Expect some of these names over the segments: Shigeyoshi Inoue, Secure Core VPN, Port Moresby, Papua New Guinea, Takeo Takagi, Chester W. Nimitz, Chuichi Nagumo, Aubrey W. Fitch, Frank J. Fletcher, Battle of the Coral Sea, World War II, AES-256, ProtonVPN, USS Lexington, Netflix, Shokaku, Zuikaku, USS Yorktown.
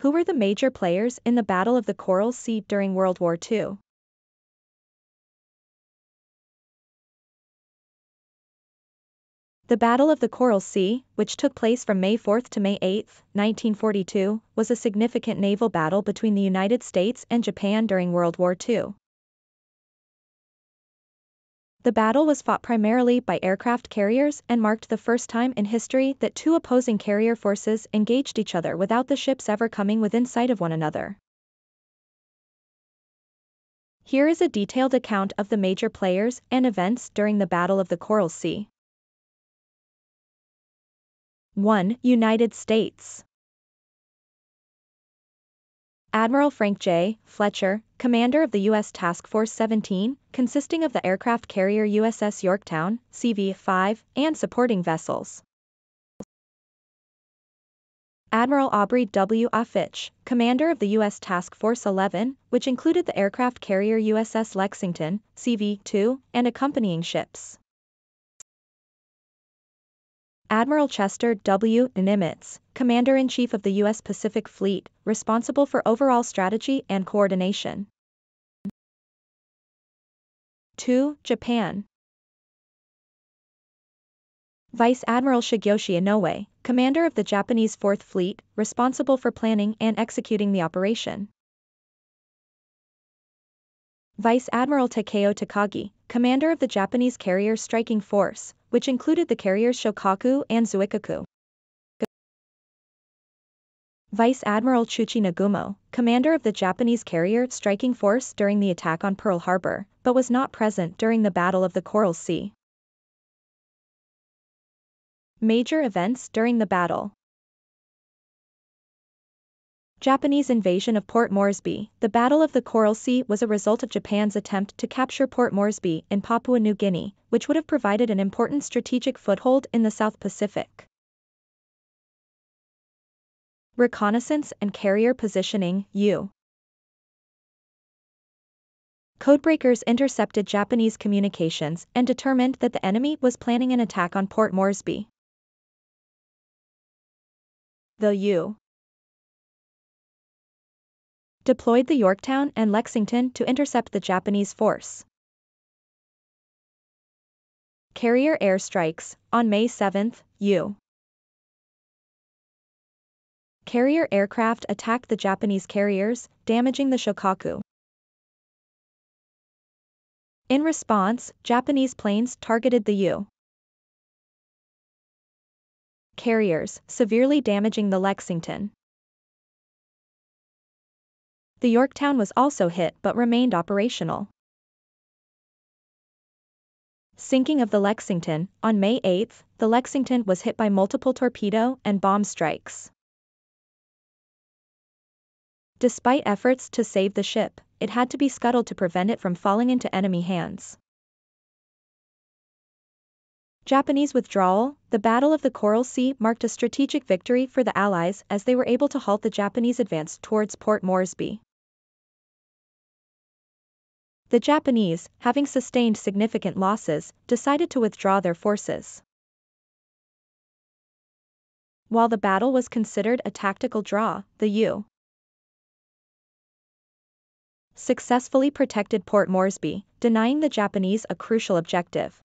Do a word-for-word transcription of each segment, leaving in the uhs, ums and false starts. Who were the major players in the Battle of the Coral Sea during World War Two? The Battle of the Coral Sea, which took place from May fourth to May eighth, nineteen forty-two, was a significant naval battle between the United States and Japan during World War Two. The battle was fought primarily by aircraft carriers and marked the first time in history that two opposing carrier forces engaged each other without the ships ever coming within sight of one another. Here is a detailed account of the major players and events during the Battle of the Coral Sea. one. United States. Admiral Frank J. Fletcher, commander of the U S Task Force seventeen, consisting of the aircraft carrier U S S Yorktown, C V five, and supporting vessels. Admiral Aubrey W. Fitch, commander of the U S Task Force eleven, which included the aircraft carrier U S S Lexington, C V two, and accompanying ships. Admiral Chester W. Nimitz, Commander-in-Chief of the U S Pacific Fleet, responsible for overall strategy and coordination. two. Japan. Vice Admiral Shigeyoshi Inoue, commander of the Japanese Fourth Fleet, responsible for planning and executing the operation. Vice Admiral Takeo Takagi, commander of the Japanese carrier striking force, which included the carriers Shokaku and Zuikaku. Vice Admiral Chuichi Nagumo, commander of the Japanese carrier striking force during the attack on Pearl Harbor, but was not present during the Battle of the Coral Sea. Major events during the battle. Japanese invasion of Port Moresby. The Battle of the Coral Sea was a result of Japan's attempt to capture Port Moresby in Papua New Guinea, which would have provided an important strategic foothold in the South Pacific. Reconnaissance and carrier positioning. U. Codebreakers intercepted Japanese communications and determined that the enemy was planning an attack on Port Moresby. The U. deployed the Yorktown and Lexington to intercept the Japanese force. Carrier airstrikes. On May seventh, U. carrier aircraft attacked the Japanese carriers, damaging the Shokaku. In response, Japanese planes targeted the U. carriers, severely damaging the Lexington. The Yorktown was also hit but remained operational. Sinking of the Lexington. On May eighth, the Lexington was hit by multiple torpedo and bomb strikes. Despite efforts to save the ship, it had to be scuttled to prevent it from falling into enemy hands. Japanese withdrawal. The Battle of the Coral Sea marked a strategic victory for the Allies as they were able to halt the Japanese advance towards Port Moresby. The Japanese, having sustained significant losses, decided to withdraw their forces. While the battle was considered a tactical draw, the U. successfully protected Port Moresby, denying the Japanese a crucial objective.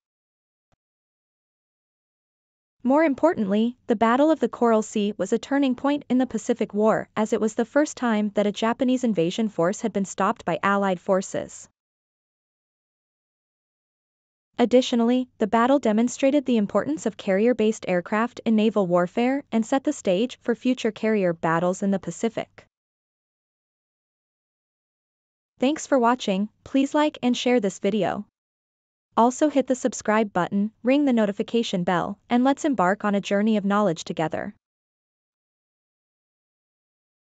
More importantly, the Battle of the Coral Sea was a turning point in the Pacific War, as it was the first time that a Japanese invasion force had been stopped by Allied forces. Additionally, the battle demonstrated the importance of carrier-based aircraft in naval warfare and set the stage for future carrier battles in the Pacific. Thanks for watching. Please like and share this video. Also hit the subscribe button, ring the notification bell, and let's embark on a journey of knowledge together.